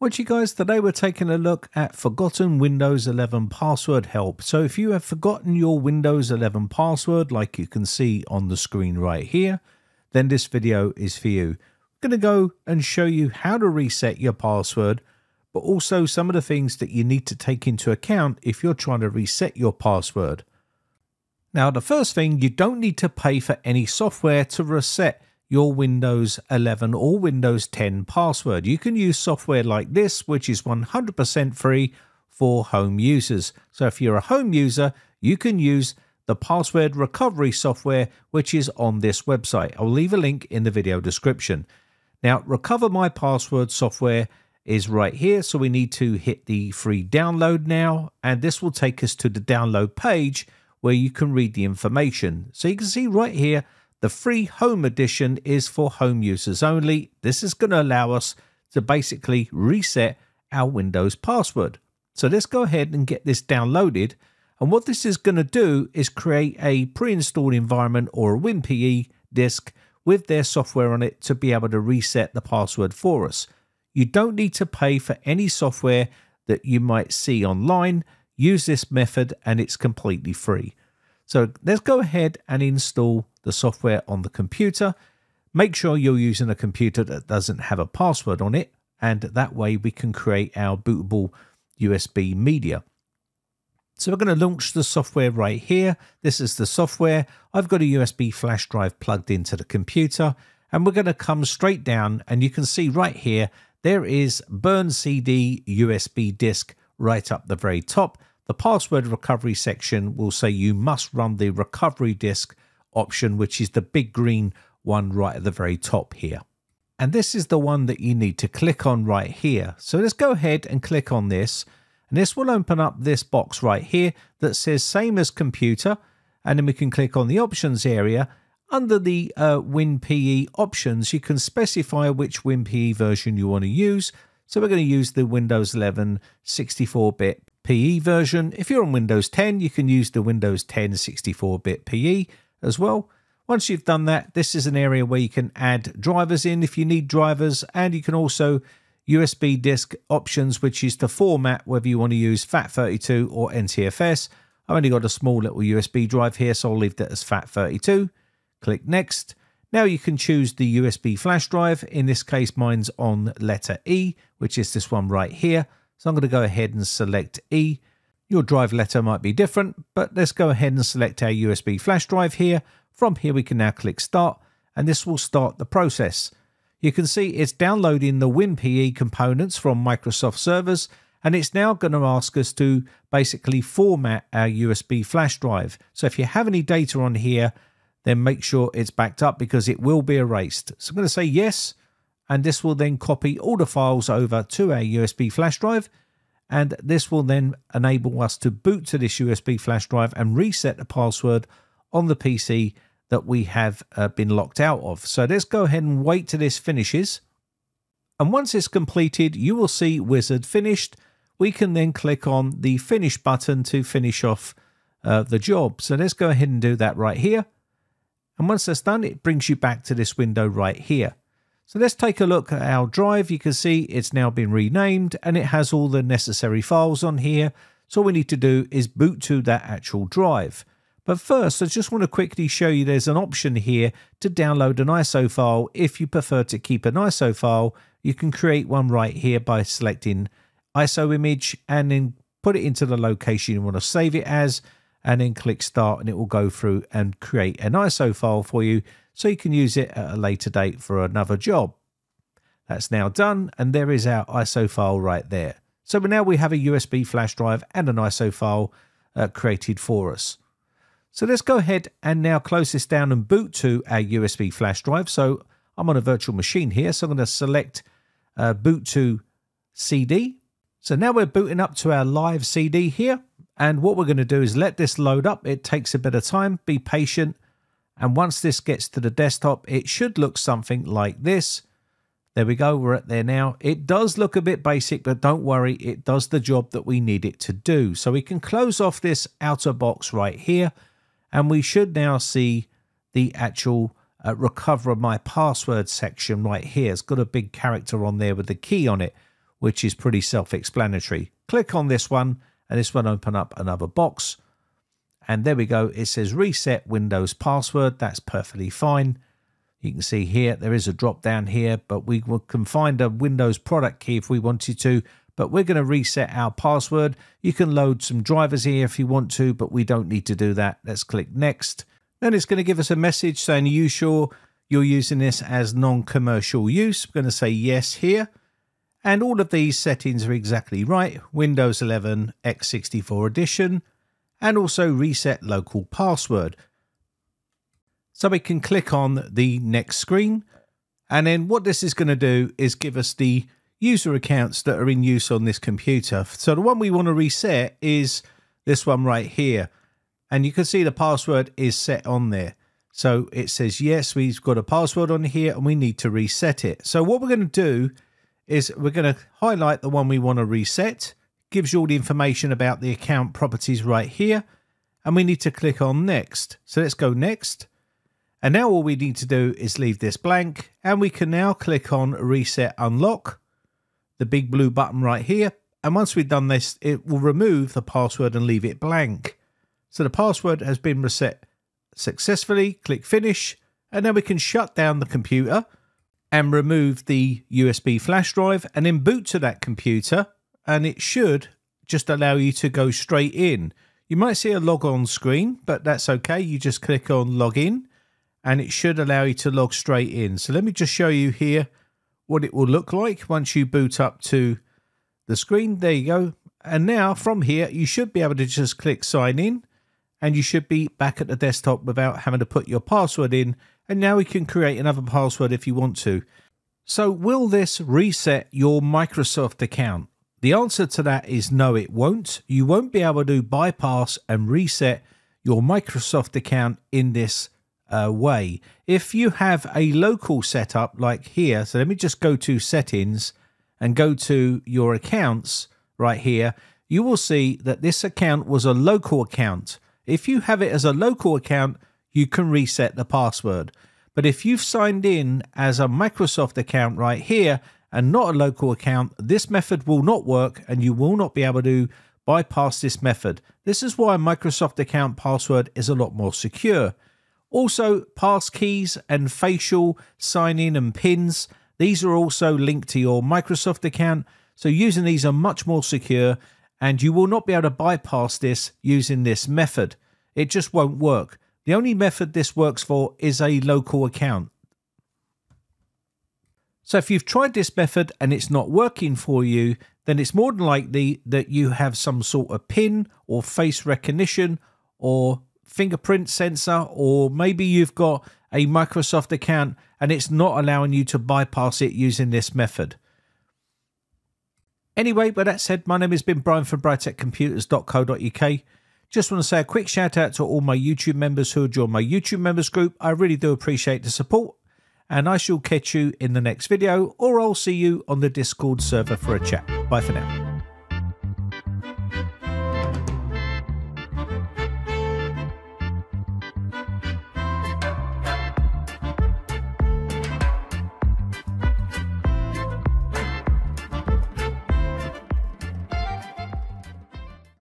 Well, you guys, today we're taking a look at forgotten Windows 11 password help. So if you have forgotten your Windows 11 password, like you can see on the screen right here, then this video is for you. I'm going to go and show you how to reset your password, but also some of the things that you need to take into account if you're trying to reset your password. Now, the first thing, you don't need to pay for any software to reset your Windows 11 or Windows 10 password. You can use software like this, which is 100% free for home users. So if you're a home user, you can use the password recovery software, which is on this website. I'll leave a link in the video description. Now, Recover My Password software is right here. So we need to hit the free download now, and this will take us to the download page where you can read the information. So you can see right here, the free home edition is for home users only. This is going to allow us to basically reset our Windows password. So let's go ahead and get this downloaded. And what this is going to do is create a pre-installed environment or a WinPE disk with their software on it to be able to reset the password for us. You don't need to pay for any software that you might see online. Use this method and it's completely free. So let's go ahead and install the software on the computer. Make sure you're using a computer that doesn't have a password on it, and that way we can create our bootable USB media. So we're going to launch the software right here. This is the software. I've got a USB flash drive plugged into the computer, and we're going to come straight down, and you can see right here there is Burn CD USB disk right up the very top. The password recovery section will say you must run the recovery disk option, which is the big green one right at the very top here. And this is the one that you need to click on right here. So let's go ahead and click on this. And this will open up this box right here that says same as computer. And then we can click on the options area. Under the WinPE options, you can specify which WinPE version you want to use. So we're going to use the Windows 11 64-bit PE version. If you're on Windows 10, you can use the Windows 10 64-bit PE as well. Once you've done that, this is an area where you can add drivers in if you need drivers, and you can also USB disk options, which is the format, whether you want to use FAT32 or NTFS. I've only got a small little USB drive here, so I'll leave that as FAT32. Click next. Now you can choose the USB flash drive. In this case, mine's on letter E, which is this one right here. So I'm going to go ahead and select E. Your drive letter might be different, but let's go ahead and select our USB flash drive here. From here, we can now click Start, and this will start the process. You can see it's downloading the WinPE components from Microsoft servers, and it's now going to ask us to basically format our USB flash drive. So if you have any data on here, then make sure it's backed up because it will be erased. So I'm going to say yes, and this will then copy all the files over to our USB flash drive. And this will then enable us to boot to this USB flash drive and reset the password on the PC that we have been locked out of. So let's go ahead and wait till this finishes. And once it's completed, you will see Wizard finished. We can then click on the finish button to finish off the job. So let's go ahead and do that right here. And once that's done, it brings you back to this window right here. So let's take a look at our drive. You can see it's now been renamed and it has all the necessary files on here. So all we need to do is boot to that actual drive. But first, I just want to quickly show you there's an option here to download an ISO file. If you prefer to keep an ISO file, you can create one right here by selecting ISO image and then put it into the location you want to save it as, and then click Start, and it will go through and create an ISO file for you, so you can use it at a later date for another job. That's now done, and there is our ISO file right there. So now we have a USB flash drive and an ISO file created for us. So let's go ahead and now close this down and boot to our USB flash drive. So I'm on a virtual machine here, so I'm going to select boot to CD. So now we're booting up to our live CD here. And what we're going to do is let this load up. It takes a bit of time. Be patient. And once this gets to the desktop, it should look something like this. There we go. We're at there now. It does look a bit basic, but don't worry. It does the job that we need it to do. So we can close off this outer box right here. And we should now see the actual Recover My Password section right here. It's got a big character on there with the key on it. which is pretty self-explanatory. Click on this one, and this one open up another box. And there we go. It says reset Windows password. That's perfectly fine. You can see here, there is a drop down here, but we can find a Windows product key if we wanted to, but we're going to reset our password. You can load some drivers here if you want to, but we don't need to do that. Let's click next. Then it's going to give us a message saying, are you sure you're using this as non-commercial use? I'm going to say yes here. And all of these settings are exactly right. Windows 11 x64 edition, and also reset local password. So we can click on the next screen, and then what this is going to do is give us the user accounts that are in use on this computer. So the one we want to reset is this one right here, and you can see the password is set on there. So it says yes, we've got a password on here and we need to reset it. So what we're going to do is we're going to highlight the one we want to reset. Gives you all the information about the account properties right here, and we need to click on next. So let's go next. And now all we need to do is leave this blank, and we can now click on Reset Unlock, the big blue button right here. And once we've done this, it will remove the password and leave it blank. So the password has been reset successfully. Click Finish, and then we can shut down the computer and remove the USB flash drive and then boot to that computer, and it should just allow you to go straight in. You might see a log on screen, but that's okay. You just click on Login, and it should allow you to log straight in. So let me just show you here what it will look like once you boot up to the screen. There you go. And now from here, you should be able to just click sign in, and you should be back at the desktop without having to put your password in. And now we can create another password if you want to. So will this reset your Microsoft account? The answer to that is no, it won't. You won't be able to bypass and reset your Microsoft account in this way. If you have a local setup like here, so let me just go to settings and go to your accounts right here, you will see that this account was a local account. If you have it as a local account, you can reset the password. But if you've signed in as a Microsoft account right here and not a local account, this method will not work, and you will not be able to bypass this method. This is why a Microsoft account password is a lot more secure. Also, passkeys and facial sign-in and pins, these are also linked to your Microsoft account, so using these are much more secure, and you will not be able to bypass this using this method. It just won't work. The only method this works for is a local account. So if you've tried this method and it's not working for you, then it's more than likely that you have some sort of PIN or face recognition or fingerprint sensor, or maybe you've got a Microsoft account and it's not allowing you to bypass it using this method. Anyway, with that said, my name has been Brian from Brighttechcomputers.co.uk. Just want to say a quick shout out to all my YouTube members who joined my YouTube members group. I really do appreciate the support, and I shall catch you in the next video, or I'll see you on the Discord server for a chat. Bye for now.